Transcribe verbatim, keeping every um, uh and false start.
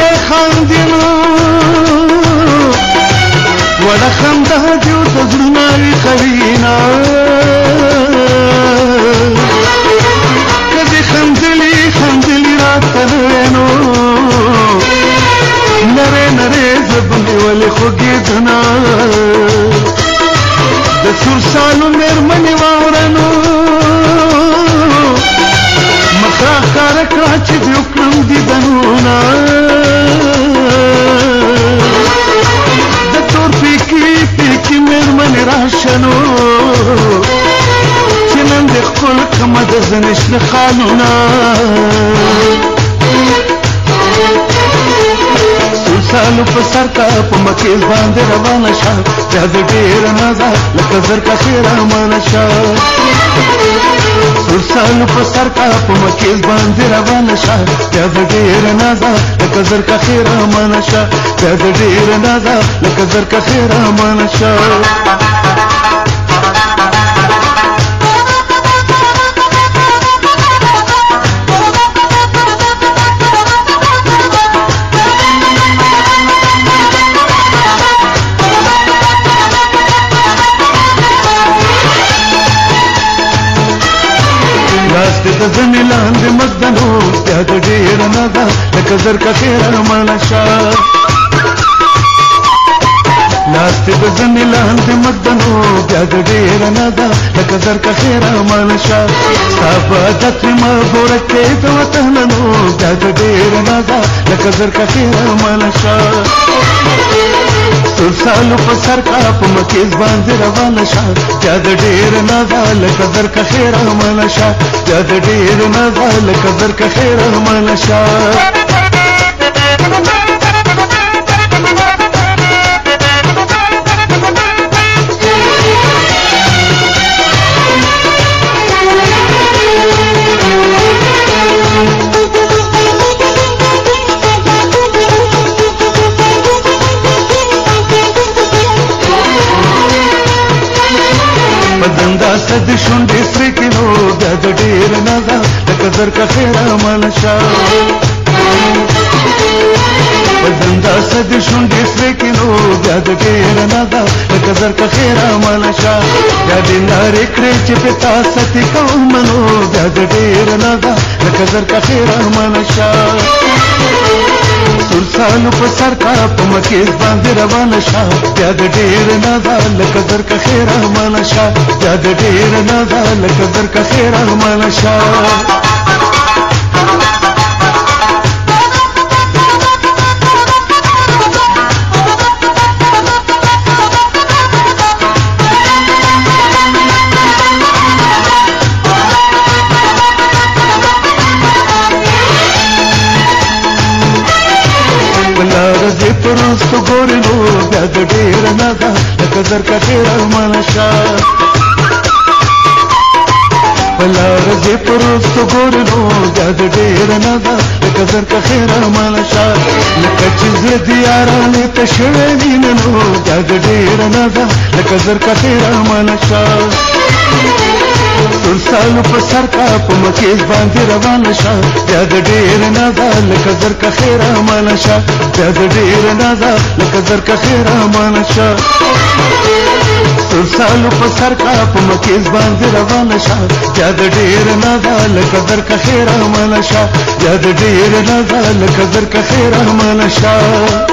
یې خندینو ولا خنده دې ته زړونه خوینا کدي خندلي خندلي راتلنو نره نره زبني ولې خوږې جنا د سور سالو مېرمنې واورنو مخه کار کړه چې یو کړم دې دنونه شنو چنن د خپل قامت زنشل خانونه سلسله په سر کا په مکه باندې روانه شه د ډېر نازه لکه زر کا خیرمانه شه سلسله په سر کا په مکه باندې روانه شه د ډېر نازه لکه زر کا خیرمانه شه د ډېر نازه لکه زر کا خیرمانه شه زنی لاند مدنو یاد ډیر نه دا لکه زر کا خیرمانه شه ناشته د زنی لاند مدنو یاد ډیر نه دا لکه زر کا خیرمانه شه صفات ترما ګورته د وطن نو یاد ډیر نه دا لکه زر کا خیرمانه شه سلسله په سر کا په مکه باندې روانه شه یاد ډیر نازل قدر کا خیر مانه شه یاد ډیر نازل قدر کا خیر مانه شه د شونډې سرې کینو بیا د ډېر نازه لکه زر کا خیرمانه شه بدنداسه د شونډې سرې کینو بیا د ډېر نازه لکه زر کا خیرمانه شه بیا د نارې کړې چې په تاسو ته کوم منو بیا د ډېر نازه لکه زر کا خیرمانه شه سلسله په سر کا په مکه باندې روانه شه یاد ډیر نازل قدر کا خیرمانه شه یاد ډیر نازل قدر کا خیرمانه شه پروست ګورنو بیا د ډېر نازه لکه زر کا خیرمانه شه بلا رځې پروست ګورنو بیا د ډېر نازه لکه زر کا خیرمانه شه لکه چې زړه د یارانې ته شوې وینه نو بیا د ډېر نازه لکه زر کا خیرمانه شه سلسله په سر کا په مکه باندې روانه شه یاد ډیر نازل قدر کا خیرمانه شه یاد ډیر نازل قدر کا خیرمانه شه سلسله په سر کا په مکه باندې روانه شه یاد ډیر نازل قدر کا خیرمانه شه یاد ډیر نازل قدر کا خیرمانه شه